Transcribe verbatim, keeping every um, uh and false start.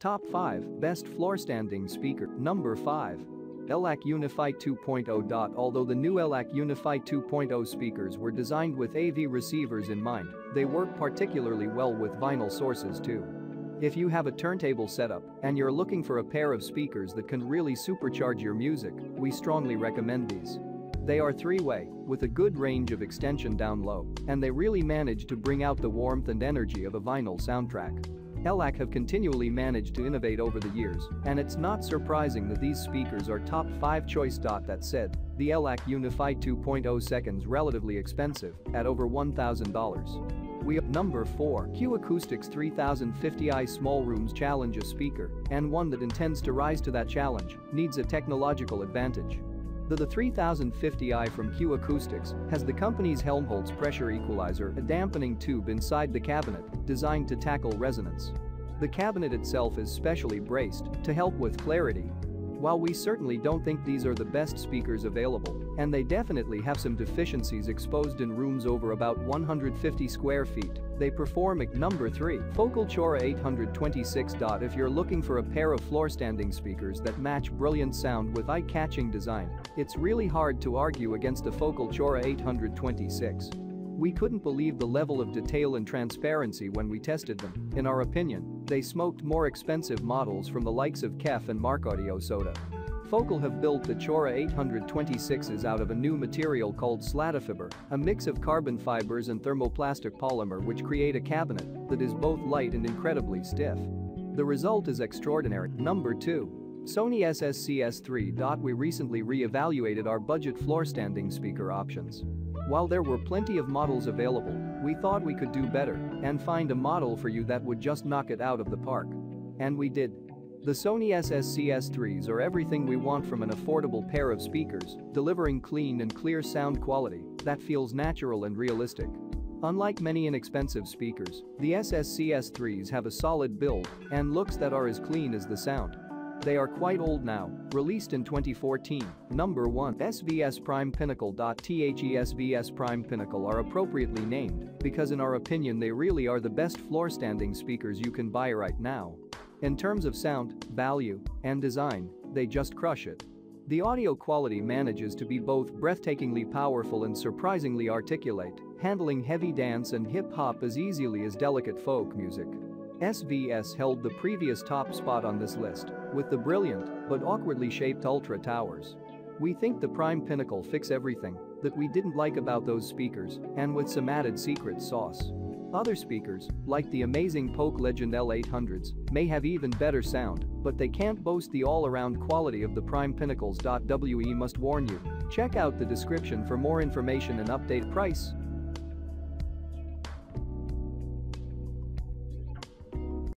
Top five Best Floor Standing Speaker. Number five. Elac Uni-Fi two point oh. Although the new Elac Uni-Fi two point oh speakers were designed with A V receivers in mind, they work particularly well with vinyl sources too. If you have a turntable setup and you're looking for a pair of speakers that can really supercharge your music, we strongly recommend these. They are three-way, with a good range of extension down low, and they really manage to bring out the warmth and energy of a vinyl soundtrack. Elac have continually managed to innovate over the years, and it's not surprising that these speakers are top five choice. That said, the Elac Uni-Fi two point oh seconds relatively expensive, at over one thousand dollars. We have Number four. Q Acoustics thirty fifty i. Small rooms challenge a speaker, and one that intends to rise to that challenge, needs a technological advantage. The, the thirty fifty i from Q Acoustics has the company's Helmholtz pressure equalizer, a dampening tube inside the cabinet designed to tackle resonance. The cabinet itself is specially braced to help with clarity. While we certainly don't think these are the best speakers available, and they definitely have some deficiencies exposed in rooms over about one hundred fifty square feet, they perform at Number three. Focal Chora eight twenty-six. If you're looking for a pair of floor-standing speakers that match brilliant sound with eye-catching design, it's really hard to argue against the Focal Chora eight twenty-six. We couldn't believe the level of detail and transparency when we tested them. In our opinion, they smoked more expensive models from the likes of Kef and Mark Audio Soda. Focal have built the Chora eight twenty-sixes out of a new material called Slatifiber, a mix of carbon fibers and thermoplastic polymer which create a cabinet that is both light and incredibly stiff. The result is extraordinary. Number two. Sony S S C S three. We recently re-evaluated our budget floor-standing speaker options. While there were plenty of models available, we thought we could do better and find a model for you that would just knock it out of the park. And we did. The Sony S S C S threes are everything we want from an affordable pair of speakers, delivering clean and clear sound quality that feels natural and realistic. Unlike many inexpensive speakers, the S S C S threes have a solid build and looks that are as clean as the sound. They are quite old now, released in twenty fourteen. Number one. S V S Prime Pinnacle. The S V S Prime Pinnacle are appropriately named, because in our opinion they really are the best floor-standing speakers you can buy right now. In terms of sound, value, and design, they just crush it. The audio quality manages to be both breathtakingly powerful and surprisingly articulate, handling heavy dance and hip-hop as easily as delicate folk music. S V S held the previous top spot on this list with the brilliant but awkwardly shaped Ultra Towers. We think the Prime Pinnacle fix everything that we didn't like about those speakers, and with some added secret sauce. Other speakers, like the amazing Polk Legend L eight hundreds, may have even better sound, but they can't boast the all-around quality of the Prime Pinnacles. We must warn you. Check out the description for more information and update price.